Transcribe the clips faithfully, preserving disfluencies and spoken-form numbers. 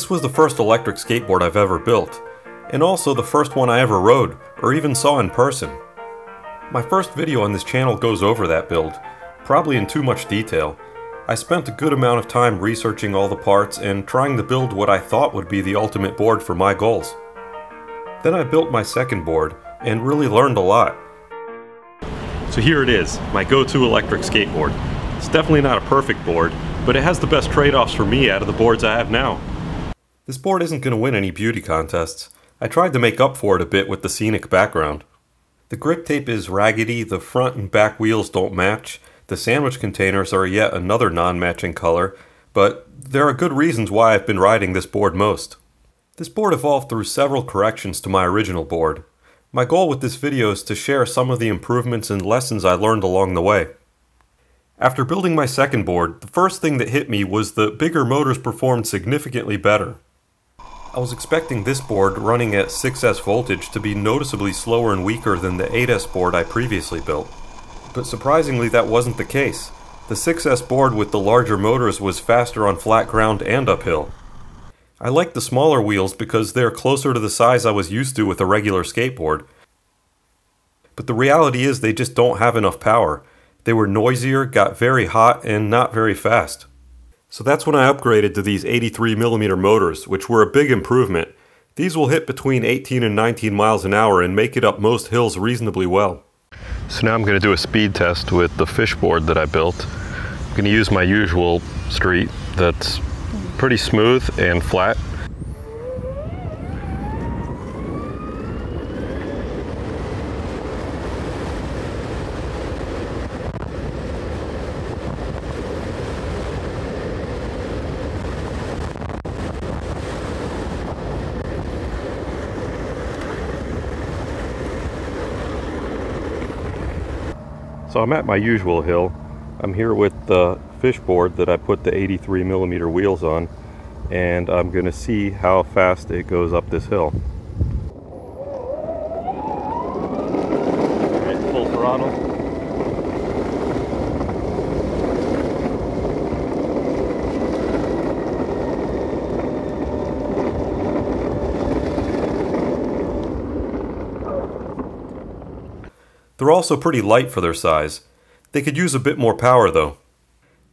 This was the first electric skateboard I've ever built, and also the first one I ever rode, or even saw in person. My first video on this channel goes over that build, probably in too much detail. I spent a good amount of time researching all the parts and trying to build what I thought would be the ultimate board for my goals. Then I built my second board, and really learned a lot. So here it is, my go-to electric skateboard. It's definitely not a perfect board, but it has the best trade-offs for me out of the boards I have now. This board isn't going to win any beauty contests. I tried to make up for it a bit with the scenic background. The grip tape is raggedy, the front and back wheels don't match, the sandwich containers are yet another non-matching color, but there are good reasons why I've been riding this board most. This board evolved through several corrections to my original board. My goal with this video is to share some of the improvements and lessons I learned along the way. After building my second board, the first thing that hit me was that bigger motors performed significantly better. I was expecting this board running at six S voltage to be noticeably slower and weaker than the eight S board I previously built. But surprisingly, that wasn't the case. The six S board with the larger motors was faster on flat ground and uphill. I like the smaller wheels because they're closer to the size I was used to with a regular skateboard. But the reality is they just don't have enough power. They were noisier, got very hot, and not very fast. So that's when I upgraded to these eighty-three millimeter motors, which were a big improvement. These will hit between eighteen and nineteen miles an hour and make it up most hills reasonably well. So now I'm going to do a speed test with the fish board that I built. I'm going to use my usual street that's pretty smooth and flat. So I'm at my usual hill. I'm here with the fish board that I put the eighty-three millimeter wheels on, and I'm going to see how fast it goes up this hill. All right, full throttle. They're also pretty light for their size. They could use a bit more power though.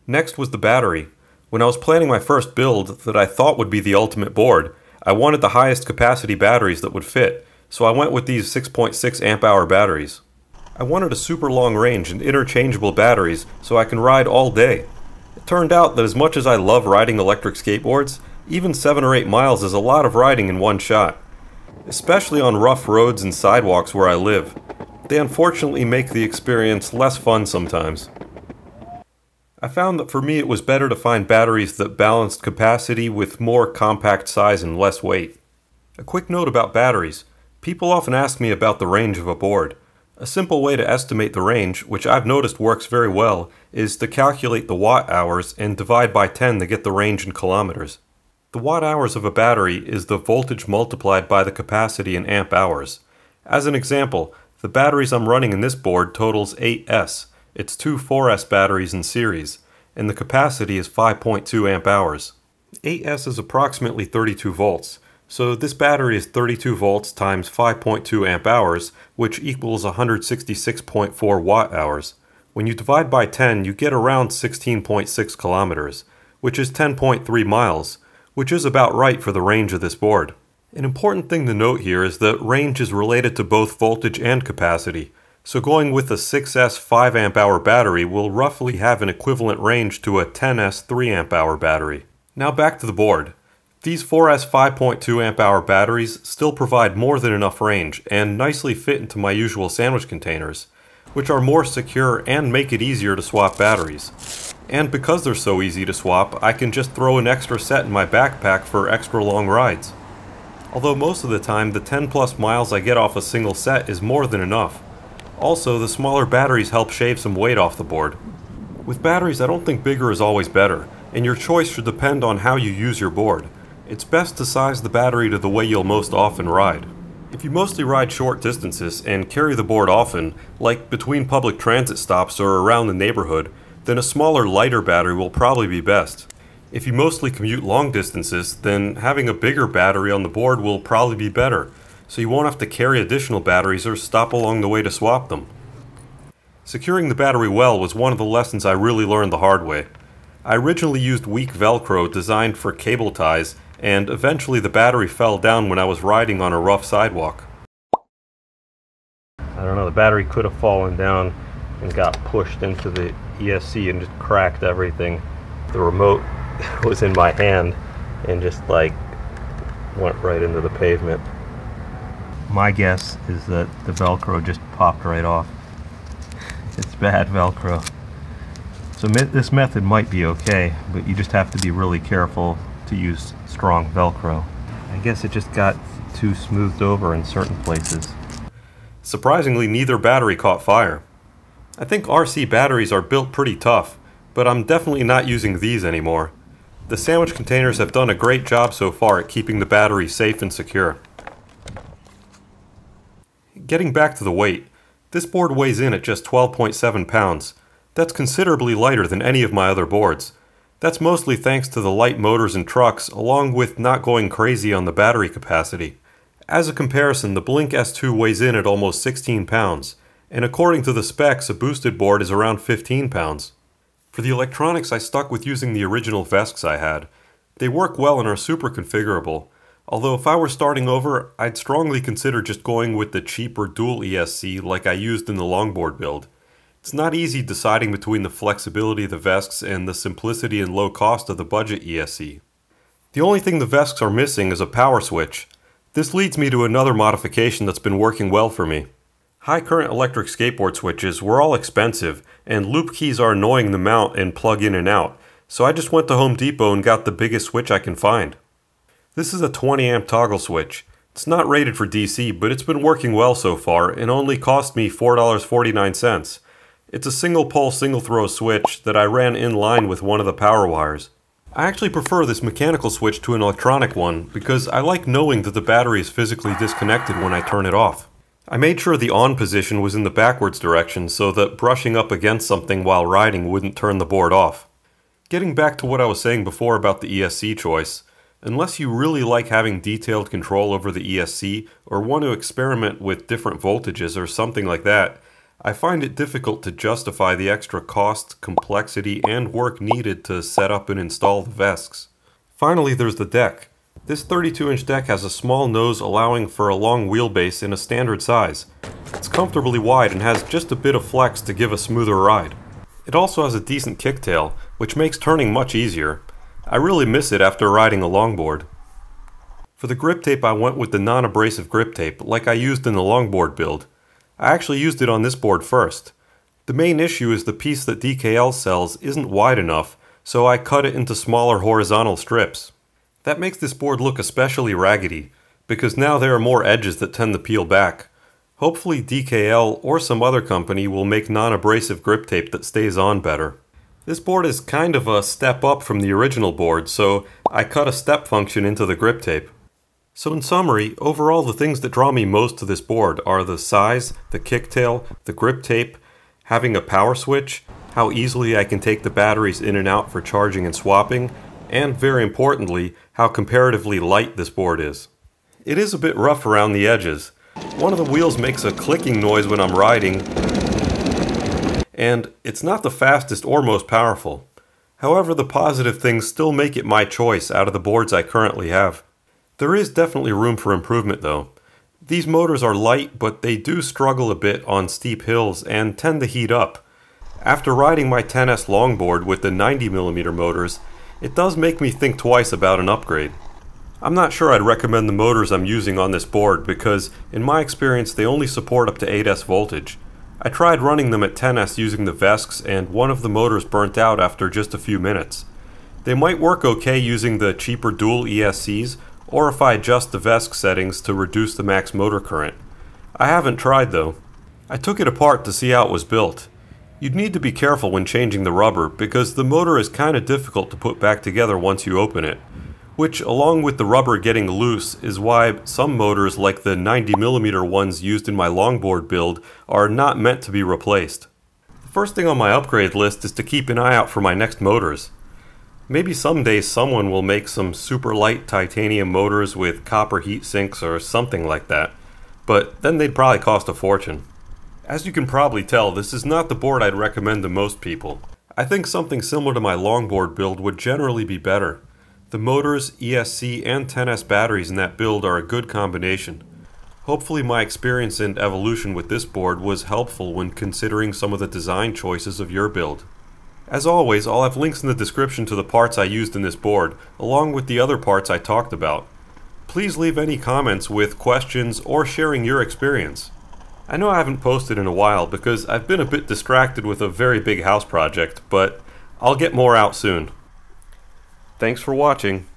Next was the battery. When I was planning my first build that I thought would be the ultimate board, I wanted the highest capacity batteries that would fit, so I went with these six point six amp hour batteries. I wanted a super long range and interchangeable batteries so I can ride all day. It turned out that as much as I love riding electric skateboards, even seven or eight miles is a lot of riding in one shot, especially on rough roads and sidewalks where I live. They unfortunately make the experience less fun sometimes. I found that for me it was better to find batteries that balanced capacity with more compact size and less weight. A quick note about batteries. People often ask me about the range of a board. A simple way to estimate the range, which I've noticed works very well, is to calculate the watt hours and divide by ten to get the range in kilometers. The watt hours of a battery is the voltage multiplied by the capacity in amp hours. As an example, the batteries I'm running in this board totals eight S, it's two four S batteries in series, and the capacity is five point two amp hours. eight S is approximately thirty-two volts, so this battery is thirty-two volts times five point two amp hours, which equals one hundred sixty-six point four watt hours. When you divide by ten, you get around sixteen point six kilometers, which is ten point three miles, which is about right for the range of this board. An important thing to note here is that range is related to both voltage and capacity, so going with a six S five amp hour battery will roughly have an equivalent range to a ten S three amp hour battery. Now back to the board. These four S five point two amp hour batteries still provide more than enough range and nicely fit into my usual sandwich containers, which are more secure and make it easier to swap batteries. And because they're so easy to swap, I can just throw an extra set in my backpack for extra long rides. Although most of the time the ten plus miles I get off a single set is more than enough. Also, the smaller batteries help shave some weight off the board. With batteries, I don't think bigger is always better, and your choice should depend on how you use your board. It's best to size the battery to the way you'll most often ride. If you mostly ride short distances and carry the board often, like between public transit stops or around the neighborhood, then a smaller, lighter battery will probably be best. If you mostly commute long distances, then having a bigger battery on the board will probably be better, so you won't have to carry additional batteries or stop along the way to swap them. Securing the battery well was one of the lessons I really learned the hard way. I originally used weak Velcro designed for cable ties, and eventually the battery fell down when I was riding on a rough sidewalk. I don't know, the battery could have fallen down and got pushed into the E S C and just cracked everything. The remote was in my hand and just like went right into the pavement. My guess is that the Velcro just popped right off. It's bad Velcro. So this method might be okay, but you just have to be really careful to use strong Velcro. I guess it just got too smoothed over in certain places. Surprisingly, neither battery caught fire. I think R C batteries are built pretty tough, but I'm definitely not using these anymore. The sandwich containers have done a great job so far at keeping the battery safe and secure. Getting back to the weight, this board weighs in at just twelve point seven pounds. That's considerably lighter than any of my other boards. That's mostly thanks to the light motors and trucks, along with not going crazy on the battery capacity. As a comparison, the Blink S two weighs in at almost sixteen pounds, and according to the specs, a boosted board is around fifteen pounds. For the electronics, I stuck with using the original Vescs I had. They work well and are super configurable, although if I were starting over, I'd strongly consider just going with the cheaper dual E S C like I used in the longboard build. It's not easy deciding between the flexibility of the Vescs and the simplicity and low cost of the budget E S C. The only thing the Vescs are missing is a power switch. This leads me to another modification that's been working well for me. High current electric skateboard switches were all expensive, and loop keys are annoying to mount and plug in and out, so I just went to Home Depot and got the biggest switch I can find. This is a twenty amp toggle switch. It's not rated for D C, but it's been working well so far and only cost me four dollars and forty-nine cents. It's a single pole, single throw switch that I ran in line with one of the power wires. I actually prefer this mechanical switch to an electronic one because I like knowing that the battery is physically disconnected when I turn it off. I made sure the on position was in the backwards direction so that brushing up against something while riding wouldn't turn the board off. Getting back to what I was saying before about the E S C choice, unless you really like having detailed control over the E S C or want to experiment with different voltages or something like that, I find it difficult to justify the extra cost, complexity, and work needed to set up and install the Vescs. Finally, there's the deck. This thirty-two inch deck has a small nose allowing for a long wheelbase in a standard size. It's comfortably wide and has just a bit of flex to give a smoother ride. It also has a decent kicktail, which makes turning much easier. I really miss it after riding a longboard. For the grip tape, I went with the non-abrasive grip tape, like I used in the longboard build. I actually used it on this board first. The main issue is the piece that D K L sells isn't wide enough, so I cut it into smaller horizontal strips. That makes this board look especially raggedy, because now there are more edges that tend to peel back. Hopefully D K L or some other company will make non-abrasive grip tape that stays on better. This board is kind of a step up from the original board, so I cut a step function into the grip tape. So in summary, overall the things that draw me most to this board are the size, the kicktail, the grip tape, having a power switch, how easily I can take the batteries in and out for charging and swapping, and very importantly, how comparatively light this board is. It is a bit rough around the edges. One of the wheels makes a clicking noise when I'm riding, and it's not the fastest or most powerful. However, the positive things still make it my choice out of the boards I currently have. There is definitely room for improvement though. These motors are light, but they do struggle a bit on steep hills and tend to heat up. After riding my ten S longboard with the ninety millimeter motors, it does make me think twice about an upgrade. I'm not sure I'd recommend the motors I'm using on this board because, in my experience, they only support up to eight S voltage. I tried running them at ten S using the Vescs and one of the motors burnt out after just a few minutes. They might work okay using the cheaper dual E S Cs or if I adjust the Vesc settings to reduce the max motor current. I haven't tried though. I took it apart to see how it was built. You'd need to be careful when changing the rubber because the motor is kind of difficult to put back together once you open it, which along with the rubber getting loose is why some motors like the ninety millimeter ones used in my longboard build are not meant to be replaced. The first thing on my upgrade list is to keep an eye out for my next motors. Maybe someday someone will make some super light titanium motors with copper heat sinks or something like that, but then they'd probably cost a fortune. As you can probably tell, this is not the board I'd recommend to most people. I think something similar to my longboard build would generally be better. The motors, E S C, and ten S batteries in that build are a good combination. Hopefully my experience and evolution with this board was helpful when considering some of the design choices of your build. As always, I'll have links in the description to the parts I used in this board, along with the other parts I talked about. Please leave any comments with questions or sharing your experience. I know I haven't posted in a while because I've been a bit distracted with a very big house project, but I'll get more out soon. Thanks for watching.